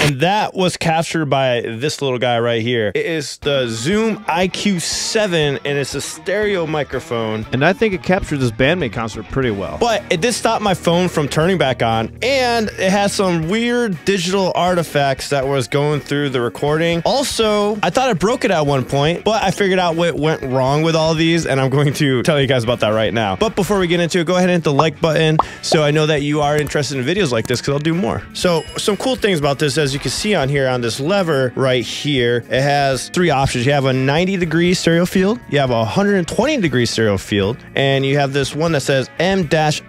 And that was captured by this little guy right here. It is the Zoom IQ 7, and it's a stereo microphone. And I think it captured this BAND-MAID concert pretty well. But it did stop my phone from turning back on, and it has some weird digital artifacts that was going through the recording. Also, I thought I broke it at one point, but I figured out what went wrong with all these, and I'm going to tell you guys about that right now. But before we get into it, go ahead and hit the like button so I know that you are interested in videos like this, because I'll do more. So some cool things about this, as you can see on here, on this lever right here, it has three options. You have a 90-degree stereo field, you have a 120-degree stereo field, and you have this one that says M-S.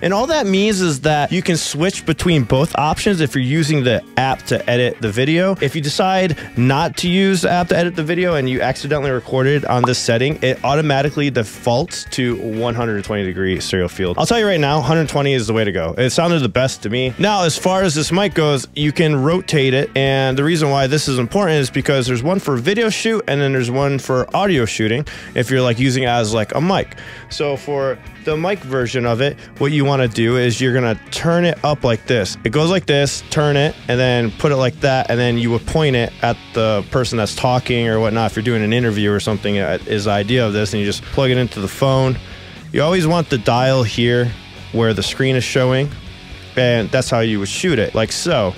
And all that means is that you can switch between both options if you're using the app to edit the video. If you decide not to use the app to edit the video and you accidentally recorded on this setting, it automatically defaults to 120-degree stereo field. I'll tell you right now, 120 is the way to go. It sounded the best to me. Now, as far as this mic goes, you can rotate it, and the reason why this is important is because there's one for video shoot and then there's one for audio shooting if you're like using it as like a mic. So for the mic version of it, what you want to do is you're gonna turn it up like this. It goes like this, turn it, and then put it like that, and then you would point it at the person that's talking or whatnot. If you're doing an interview or something, is the idea of this, and you just plug it into the phone. You always want the dial here where the screen is showing, and that's how you would shoot it, like so.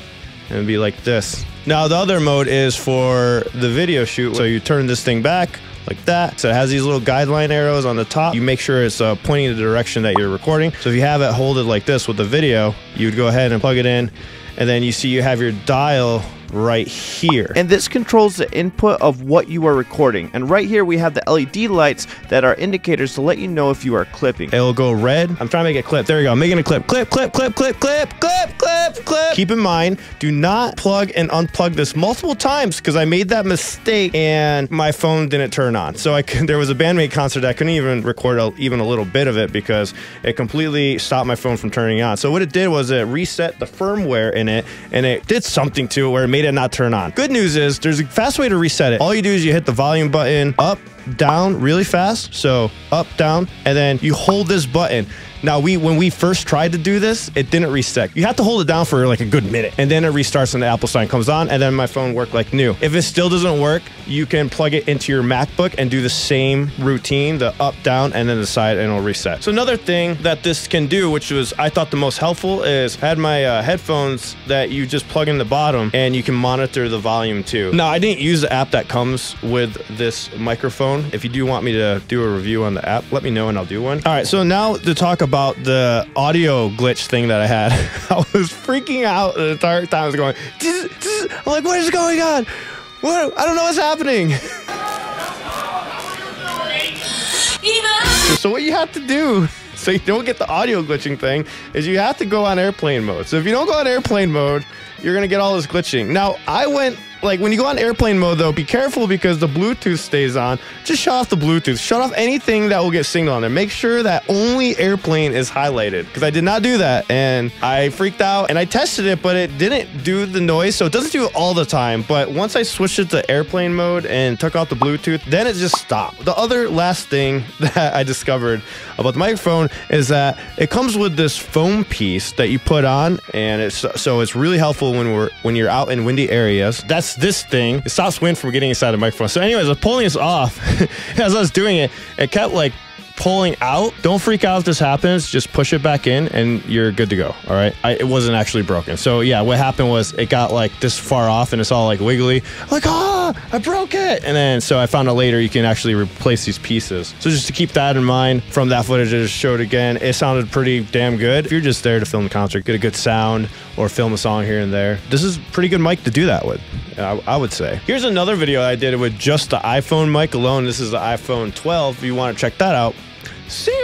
And it'd be like this. Now the other mode is for the video shoot. So you turn this thing back like that. So it has these little guideline arrows on the top. You make sure it's pointing in the direction that you're recording. So if you have it hold it like this with the video, you would go ahead and plug it in. And then you see you have your dial right here. And this controls the input of what you are recording. And right here we have the LED lights that are indicators to let you know if you are clipping. It'll go red. I'm trying to make it clip. There we go. I'm making a clip. Clip, clip, clip, clip, clip, clip, clip, clip. Keep in mind, do not plug and unplug this multiple times, because I made that mistake and my phone didn't turn on. So there was a BAND-MAID concert that I couldn't even record even a little bit of it because it completely stopped my phone from turning on. So what it did was it reset the firmware in it, and it did something to it where it made it not turn on. Good news is there's a fast way to reset it. All you do is you hit the volume button up, down really fast. So up, down, and then you hold this button. Now when we first tried to do this, it didn't reset. You have to hold it down for like a good minute, and then it restarts and the Apple sign comes on, and then my phone worked like new. If it still doesn't work, you can plug it into your MacBook and do the same routine, the up, down, and then the side, and it'll reset. So another thing that this can do, which was I thought the most helpful, is I had my headphones that you just plug in the bottom and you can monitor the volume too. Now I didn't use the app that comes with this microphone. If you do want me to do a review on the app, let me know and I'll do one. All right, so now to talk about the audio glitch thing that I had. I was freaking out the entire time. I was going, I'm like, what is going on? What? I don't know what's happening. So what you have to do, so you don't get the audio glitching thing, is you have to go on airplane mode. So if you don't go on airplane mode, you're gonna get all this glitching. Now I went, like when you go on airplane mode though, be careful because the Bluetooth stays on. Just shut off the Bluetooth. Shut off anything that will get signal on there. Make sure that only airplane is highlighted, because I did not do that and I freaked out, and I tested it, but it didn't do the noise. So it doesn't do it all the time. But once I switched it to airplane mode and took out the Bluetooth, then it just stopped. The other last thing that I discovered about the microphone is that it comes with this foam piece that you put on, and it's really helpful when you're out in windy areas. That's this thing. It stops wind from getting inside the microphone. So anyways, I was pulling this off. As I was doing it, it kept like pulling out. Don't freak out if this happens. Just push it back in and you're good to go. All right. It wasn't actually broken. So yeah, what happened was it got like this far off and it's all like wiggly. I'm like, ah, I broke it. And then, so I found out later you can actually replace these pieces. So just to keep that in mind from that footage I just showed again, it sounded pretty damn good. If you're just there to film the concert, get a good sound or film a song here and there, this is a pretty good mic to do that with, I would say. Here's another video I did with just the iPhone mic alone. This is the iPhone 12. If you want to check that out, see you.